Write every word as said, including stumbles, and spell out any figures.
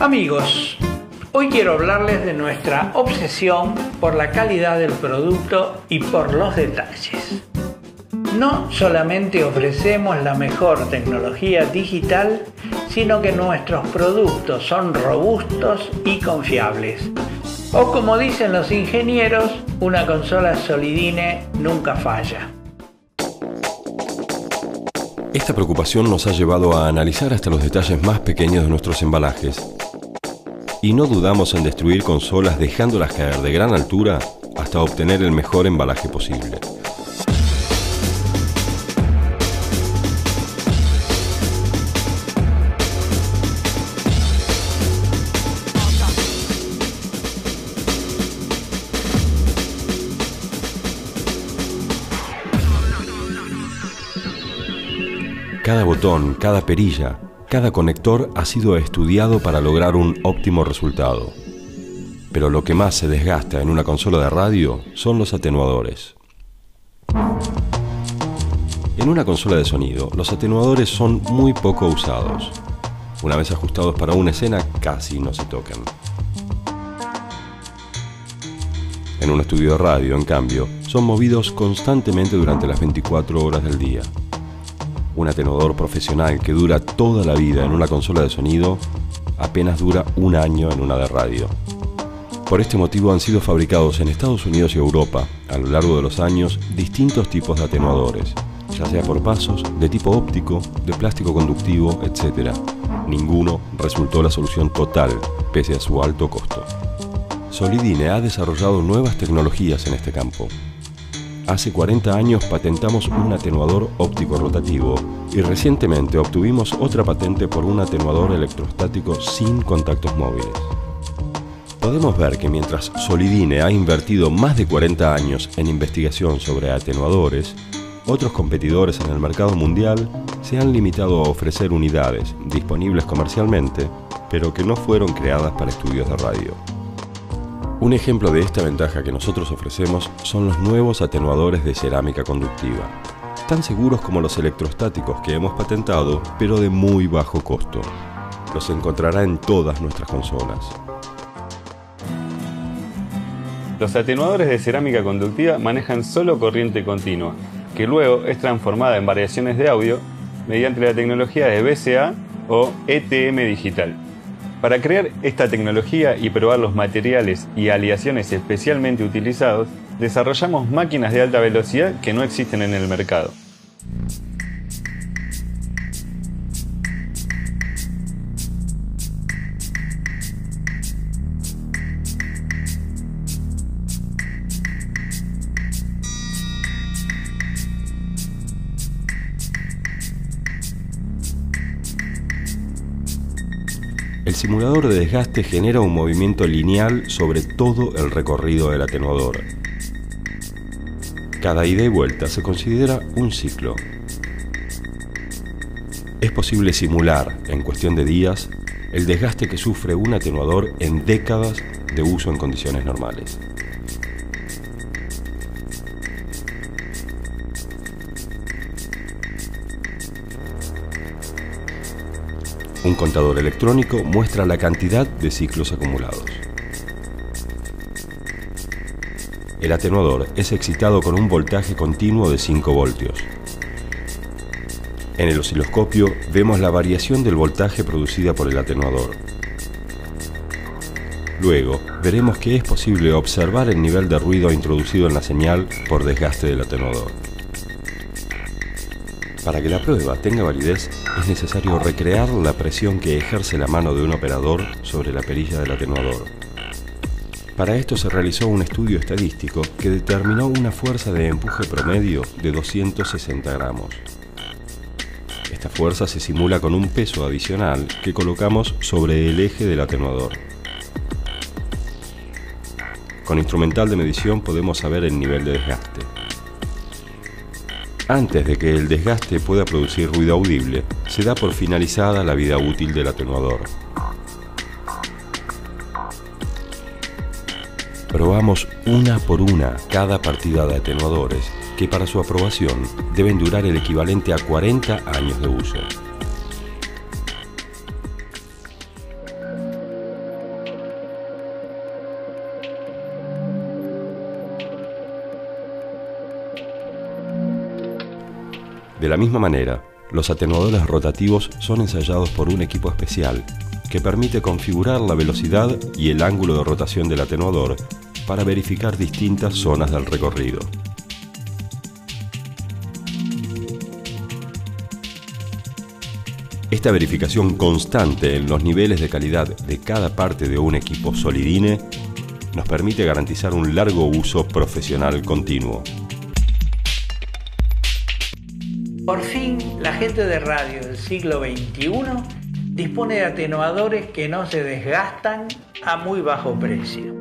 Amigos, hoy quiero hablarles de nuestra obsesión por la calidad del producto y por los detalles. No solamente ofrecemos la mejor tecnología digital, sino que nuestros productos son robustos y confiables. O como dicen los ingenieros, una consola Solidyne nunca falla. Esta preocupación nos ha llevado a analizar hasta los detalles más pequeños de nuestros embalajes. Y no dudamos en destruir consolas dejándolas caer de gran altura hasta obtener el mejor embalaje posible. Cada botón, cada perilla, cada conector ha sido estudiado para lograr un óptimo resultado. Pero lo que más se desgasta en una consola de radio son los atenuadores. En una consola de sonido, los atenuadores son muy poco usados. Una vez ajustados para una escena, casi no se tocan. En un estudio de radio, en cambio, son movidos constantemente durante las veinticuatro horas del día. Un atenuador profesional que dura toda la vida en una consola de sonido apenas dura un año en una de radio. Por este motivo han sido fabricados en Estados Unidos y Europa a lo largo de los años distintos tipos de atenuadores, ya sea por pasos, de tipo óptico, de plástico conductivo, etcétera. Ninguno resultó la solución total, pese a su alto costo. Solidyne ha desarrollado nuevas tecnologías en este campo. Hace cuarenta años patentamos un atenuador óptico rotativo y recientemente obtuvimos otra patente por un atenuador electrostático sin contactos móviles. Podemos ver que mientras Solidyne ha invertido más de cuarenta años en investigación sobre atenuadores, otros competidores en el mercado mundial se han limitado a ofrecer unidades disponibles comercialmente, pero que no fueron creadas para estudios de radio. Un ejemplo de esta ventaja que nosotros ofrecemos son los nuevos atenuadores de cerámica conductiva, tan seguros como los electrostáticos que hemos patentado, pero de muy bajo costo. Los encontrará en todas nuestras consolas. Los atenuadores de cerámica conductiva manejan solo corriente continua, que luego es transformada en variaciones de audio mediante la tecnología de B C A o E T M digital. Para crear esta tecnología y probar los materiales y aleaciones especialmente utilizados, desarrollamos máquinas de alta velocidad que no existen en el mercado. El simulador de desgaste genera un movimiento lineal sobre todo el recorrido del atenuador. Cada ida y vuelta se considera un ciclo. Es posible simular, en cuestión de días, el desgaste que sufre un atenuador en décadas de uso en condiciones normales. Un contador electrónico muestra la cantidad de ciclos acumulados. El atenuador es excitado con un voltaje continuo de cinco voltios. En el osciloscopio vemos la variación del voltaje producida por el atenuador. Luego veremos que es posible observar el nivel de ruido introducido en la señal por desgaste del atenuador. Para que la prueba tenga validez, es necesario recrear la presión que ejerce la mano de un operador sobre la perilla del atenuador. Para esto se realizó un estudio estadístico que determinó una fuerza de empuje promedio de doscientos sesenta gramos. Esta fuerza se simula con un peso adicional que colocamos sobre el eje del atenuador. Con instrumental de medición podemos saber el nivel de desgaste. Antes de que el desgaste pueda producir ruido audible, se da por finalizada la vida útil del atenuador. Probamos una por una cada partida de atenuadores que para su aprobación deben durar el equivalente a cuarenta años de uso. De la misma manera, los atenuadores rotativos son ensayados por un equipo especial que permite configurar la velocidad y el ángulo de rotación del atenuador para verificar distintas zonas del recorrido. Esta verificación constante en los niveles de calidad de cada parte de un equipo Solidyne nos permite garantizar un largo uso profesional continuo. Por fin, la gente de radio del siglo veintiuno dispone de atenuadores que no se desgastan a muy bajo precio.